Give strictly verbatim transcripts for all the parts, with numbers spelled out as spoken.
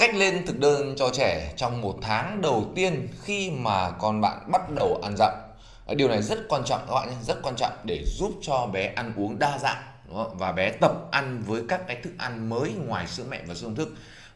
Cách lên thực đơn cho trẻ trong một tháng đầu tiên khi mà con bạn bắt đầu ăn dặm. Điều này rất quan trọng các bạn nhé, rất quan trọng để giúp cho bé ăn uống đa dạng, đúng không? Và bé tập ăn với các cái thức ăn mới ngoài sữa mẹ và sữa công thức.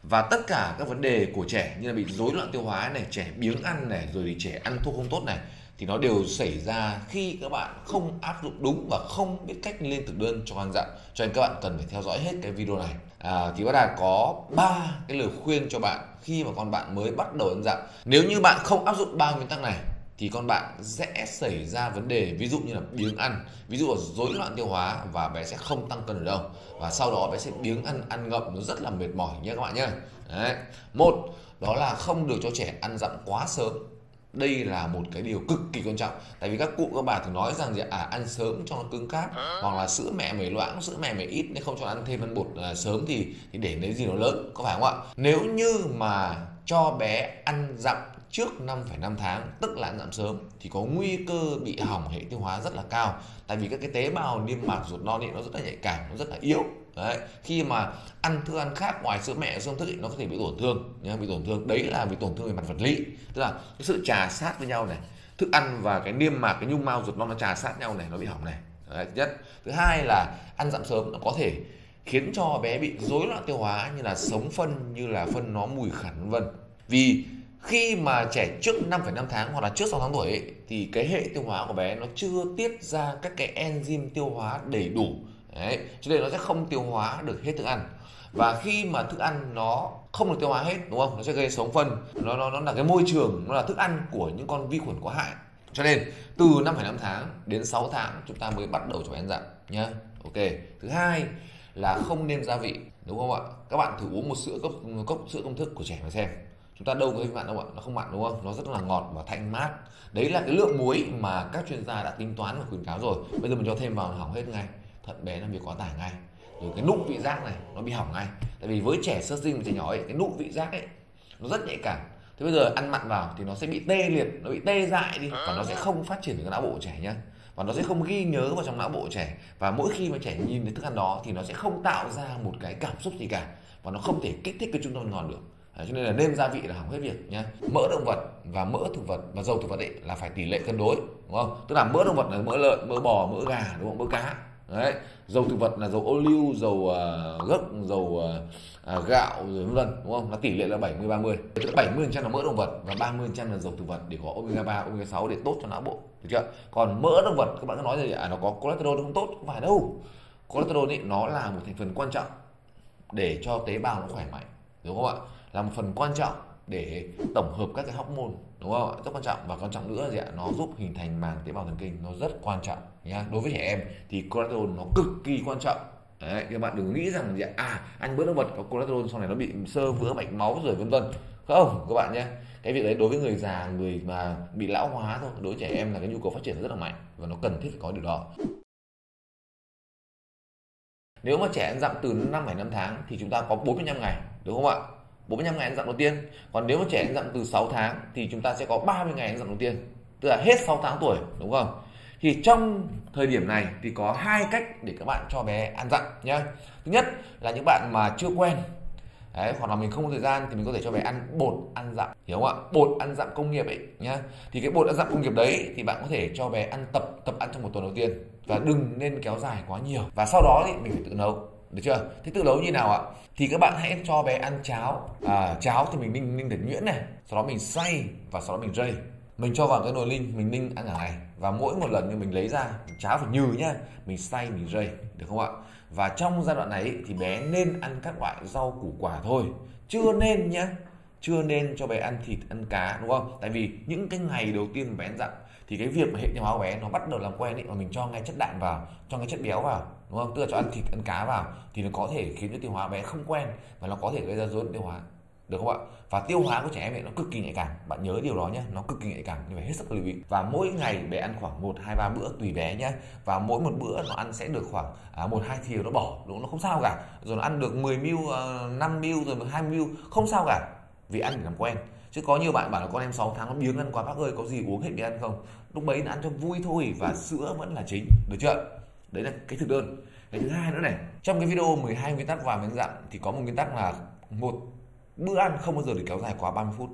Và tất cả các vấn đề của trẻ như là bị rối loạn tiêu hóa này, trẻ biếng ăn này, rồi thì trẻ ăn thuốc không tốt này, thì nó đều xảy ra khi các bạn không áp dụng đúng và không biết cách lên thực đơn cho ăn dặm. Cho nên các bạn cần phải theo dõi hết cái video này. À, thì Bác Đạt có ba cái lời khuyên cho bạn khi mà con bạn mới bắt đầu ăn dặm. Nếu như bạn không áp dụng ba nguyên tắc này thì con bạn sẽ xảy ra vấn đề, ví dụ như là biếng ăn, ví dụ là rối loạn tiêu hóa, và bé sẽ không tăng cân được đâu. Và sau đó bé sẽ biếng ăn, ăn ngậm, nó rất là mệt mỏi nhé các bạn nhé. Đấy. Một, đó là không được cho trẻ ăn dặm quá sớm. Đây là một cái điều cực kỳ quan trọng. Tại vì các cụ các bà thường nói rằng gì à, ăn sớm cho nó cứng cáp, hoặc là sữa mẹ mày loãng, sữa mẹ mày ít nên không cho ăn thêm ăn bột à, sớm thì thì để lấy gì nó lớn, có phải không ạ? Nếu như mà cho bé ăn dặm trước năm phẩy năm tháng, tức là ăn dặm sớm, thì có nguy cơ bị hỏng hệ tiêu hóa rất là cao. Tại vì các cái tế bào niêm mạc ruột non ấy, nó rất là nhạy cảm, nó rất là yếu. Đấy, khi mà ăn thức ăn khác ngoài sữa mẹ sữa công thức thì nó có thể bị tổn thương nhá, bị tổn thương. Đấy là bị tổn thương về mặt vật lý, tức là cái sự trà sát với nhau này, thức ăn và cái niêm mạc, cái nhung mao ruột non nó trà sát nhau này, nó bị hỏng này. Đấy, thứ nhất. Thứ hai là ăn dặm sớm nó có thể khiến cho bé bị rối loạn tiêu hóa như là sống phân, như là phân nó mùi khản vân. Vì khi mà trẻ trước năm phẩy năm tháng hoặc là trước sáu tháng tuổi ấy, thì cái hệ tiêu hóa của bé nó chưa tiết ra các cái enzyme tiêu hóa đầy đủ. Đấy, cho nên nó sẽ không tiêu hóa được hết thức ăn. Và khi mà thức ăn nó không được tiêu hóa hết, đúng không? Nó sẽ gây sống phân. Nó, nó, nó là cái môi trường, nó là thức ăn của những con vi khuẩn có hại. Cho nên từ năm phẩy năm tháng đến sáu tháng chúng ta mới bắt đầu cho bé ăn dặm nhá. Ok. Thứ hai là không nên gia vị, đúng không ạ? Các bạn thử uống một sữa cốc, cốc sữa công thức của trẻ mà xem. Chúng ta đâu có mặn đâu ạ, nó không mặn đúng không? Nó rất là ngọt và thanh mát. Đấy là cái lượng muối mà các chuyên gia đã tính toán và khuyến cáo rồi. Bây giờ mình cho thêm vào hỏng hết ngay. Thận bé nó bị quá tải ngay. Rồi cái nụ vị giác này nó bị hỏng ngay. Tại vì với trẻ sơ sinh và trẻ nhỏ ấy, cái nụ vị giác ấy nó rất nhạy cảm. Thế bây giờ ăn mặn vào thì nó sẽ bị tê liệt, nó bị tê dại đi, và nó sẽ không phát triển được cái não bộ của trẻ nhá. Và nó sẽ không ghi nhớ vào trong não bộ của trẻ, và mỗi khi mà trẻ nhìn thấy thức ăn đó thì nó sẽ không tạo ra một cái cảm xúc gì cả, và nó không thể kích thích cái trung tâm ngon được. Đấy, cho nên là nêm gia vị là hỏng hết việc nhá. Mỡ động vật và mỡ thực vật và dầu thực vật ấy là phải tỷ lệ cân đối, đúng không? Tức là mỡ động vật là mỡ lợn, mỡ bò, mỡ gà, đúng không? Mỡ cá. Đấy, dầu thực vật là dầu ô liu, dầu uh, gấc, dầu uh, uh, gạo rồi vân vân, đúng không? Nó tỷ lệ là bảy mươi ba mươi. bảy mươi phần trăm là mỡ động vật và ba mươi phần trăm là dầu thực vật để có omega ba, omega sáu để tốt cho não bộ, được chưa? Còn mỡ động vật các bạn cứ nói gì à, nó có cholesterol không tốt, không phải đâu. Cholesterol ấy nó là một thành phần quan trọng để cho tế bào nó khỏe mạnh, đúng không ạ? Là một phần quan trọng để tổng hợp các cái hormone, đúng không ạ? Rất quan trọng. Và quan trọng nữa gì ạ, nó giúp hình thành màng tế bào thần kinh, nó rất quan trọng nhá. Đối với trẻ em thì cholesterol nó cực kỳ quan trọng. Đấy, các bạn đừng nghĩ rằng gì ạ, à ăn bữa động vật có cholesterol sau này nó bị xơ vữa mạch máu rồi vân vân. Không các bạn nhé, cái việc đấy đối với người già, người mà bị lão hóa thôi. Đối với trẻ em là cái nhu cầu phát triển rất là mạnh và nó cần thiết phải có điều đó. Nếu mà trẻ ăn dặm từ năm phẩy năm tháng thì chúng ta có bốn mươi lăm ngày, đúng không ạ? bốn mươi lăm ngày ăn dặm đầu tiên. Còn nếu mà trẻ ăn dặm từ sáu tháng thì chúng ta sẽ có ba mươi ngày ăn dặm đầu tiên, tức là hết sáu tháng tuổi, đúng không? Thì trong thời điểm này thì có hai cách để các bạn cho bé ăn dặm nhá. Thứ nhất là những bạn mà chưa quen, đấy, hoặc là mình không có thời gian thì mình có thể cho bé ăn bột ăn dặm, hiểu không ạ? Bột ăn dặm công nghiệp ấy nhá. Thì cái bột ăn dặm công nghiệp đấy thì bạn có thể cho bé ăn tập tập ăn trong một tuần đầu tiên, và đừng nên kéo dài quá nhiều. Và sau đó thì mình phải tự nấu, được chưa? Thế tự nấu như nào ạ? Thì các bạn hãy cho bé ăn cháo. À, cháo thì mình ninh ninh thật nhuyễn này, sau đó mình xay và sau đó mình rây. Mình cho vào cái nồi ninh, mình ninh ăn cả ngày, và mỗi một lần như mình lấy ra, cháo phải nhừ nhá, mình xay mình rây, được không ạ? Và trong giai đoạn này thì bé nên ăn các loại rau củ quả thôi, chưa nên nhá, chưa nên cho bé ăn thịt ăn cá, đúng không? Tại vì những cái ngày đầu tiên mà bé ăn dặm thì cái việc mà hệ tiêu hóa của bé nó bắt đầu làm quen ấy, mà mình cho ngay chất đạm vào, cho ngay chất béo vào, đúng không? Tức là cho ăn thịt ăn cá vào thì nó có thể khiến cho tiêu hóa bé không quen, và nó có thể gây ra rối loạn tiêu hóa, được không ạ? Và tiêu hóa của trẻ em ấy nó cực kỳ nhạy cảm, bạn nhớ điều đó nhé, nó cực kỳ nhạy cảm, nhưng phải hết sức lưu ý. Và mỗi ngày bé ăn khoảng một hai ba bữa tùy bé nhé, và mỗi một bữa nó ăn sẽ được khoảng một hai thìa, nó bỏ, đúng, nó không sao cả. Rồi nó ăn được mười miligam, năm miligam, rồi hai miligam, không sao cả, vì ăn để làm quen. Chứ có nhiều bạn bảo là con em sáu tháng nó biếng ăn quá bác ơi, có gì uống hết đi ăn không? Lúc bấy nó ăn cho vui thôi, và sữa vẫn là chính, được chưa? Đấy là cái thực đơn. Cái thứ hai nữa này, trong cái video mười hai nguyên tắc vào ăn dặm thì có một nguyên tắc là một Bữa ăn không bao giờ được kéo dài quá ba mươi phút.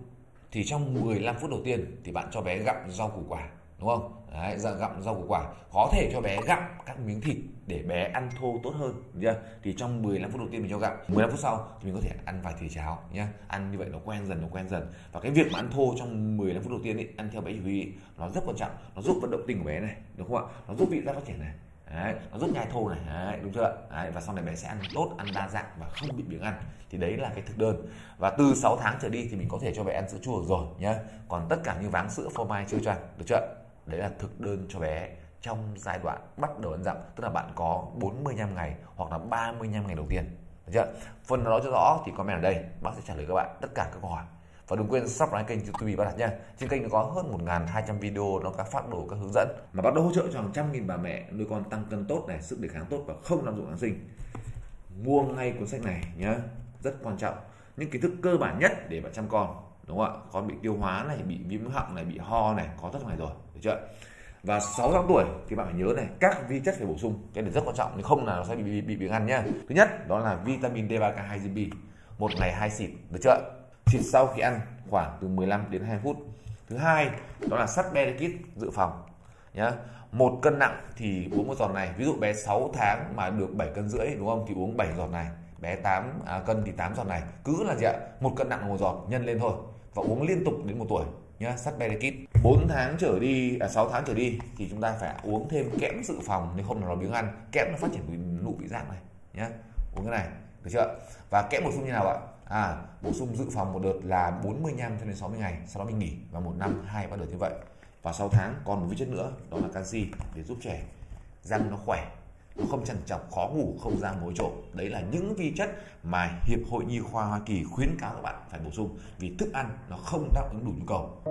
Thì trong mười lăm phút đầu tiên thì bạn cho bé gặm rau củ quả, đúng không? Đấy, gặm rau củ quả. Có thể cho bé gặm các miếng thịt để bé ăn thô tốt hơn nhá. Thì trong mười lăm phút đầu tiên mình cho gặm, mười lăm phút sau thì mình có thể ăn vài thìa cháo nhá. Ăn như vậy nó quen dần, nó quen dần. Và cái việc mà ăn thô trong mười lăm phút đầu tiên ấy, ăn theo bé chủ huy nó rất quan trọng, nó giúp vận động tinh của bé này, đúng không ạ? Nó giúp vị giác phát triển này. Đấy, nó giúp nhai thô này, đấy, đúng chưa? Đấy, và sau này bé sẽ ăn tốt, ăn đa dạng và không bị biếng ăn. Thì đấy là cái thực đơn. Và từ sáu tháng trở đi thì mình có thể cho bé ăn sữa chua được rồi nhá. Còn tất cả như váng sữa, phô mai, chưa cho ăn, được chưa? Đấy là thực đơn cho bé trong giai đoạn bắt đầu ăn dặm, tức là bạn có bốn mươi lăm ngày hoặc là ba mươi lăm ngày đầu tiên, được chưa? Phần nói cho rõ thì comment ở đây, bác sẽ trả lời các bạn tất cả các câu hỏi. Và đừng quên subscribe kênh YouTube Bác Đạt nha. Trên kênh có hơn một nghìn hai trăm video, nó các phác đồ, các hướng dẫn mà bác đã hỗ trợ cho hàng trăm nghìn bà mẹ nuôi con tăng cân tốt này, sức đề kháng tốt và không lạm dụng kháng sinh. Mua ngay cuốn sách này nhá, rất quan trọng. Những kiến thức cơ bản nhất để bạn chăm con, đúng không ạ? Con bị tiêu hóa này, bị viêm họng này, bị ho này, có rất ngoài rồi, được chưa? Và sáu tháng tuổi thì bạn phải nhớ này, các vi chất phải bổ sung, cái này rất quan trọng, nếu không là nó sẽ bị bị, bị, bị ăn nhá. Thứ nhất đó là vitamin D ba K hai G B, một ngày hai xịt, được chưa? Xịt sau khi ăn khoảng từ mười lăm đến hai phút. Thứ hai đó là sắt Benekit dự phòng nhá. Một cân nặng thì uống một giọt này, ví dụ bé sáu tháng mà được bảy cân rưỡi, đúng không, thì uống bảy giọt này. Bé tám cân thì tám giọt này, cứ là gì ạ, một cân nặng một giọt nhân lên thôi, và uống liên tục đến một tuổi nhá. Sắt Benekit. bốn tháng trở đi, à, sáu tháng trở đi thì chúng ta phải uống thêm kẽm dự phòng, nếu không là nó biếng ăn. Kẽm nó phát triển nụ vị giác này nhá, uống cái này, được chưa? Và kẽm bổ sung như nào ạ? À, bổ sung dự phòng một đợt là bốn mươi lăm cho đến sáu mươi ngày, sau đó mình nghỉ, và một năm hai ba đợt như vậy. Và sáu tháng còn một vi chất nữa, đó là canxi, để giúp trẻ răng nó khỏe, nó không trằn trọc, khó ngủ, không ra mối trộn. Đấy là những vi chất mà Hiệp hội Nhi khoa Hoa Kỳ khuyến cáo các bạn phải bổ sung, vì thức ăn nó không đáp ứng đủ nhu cầu.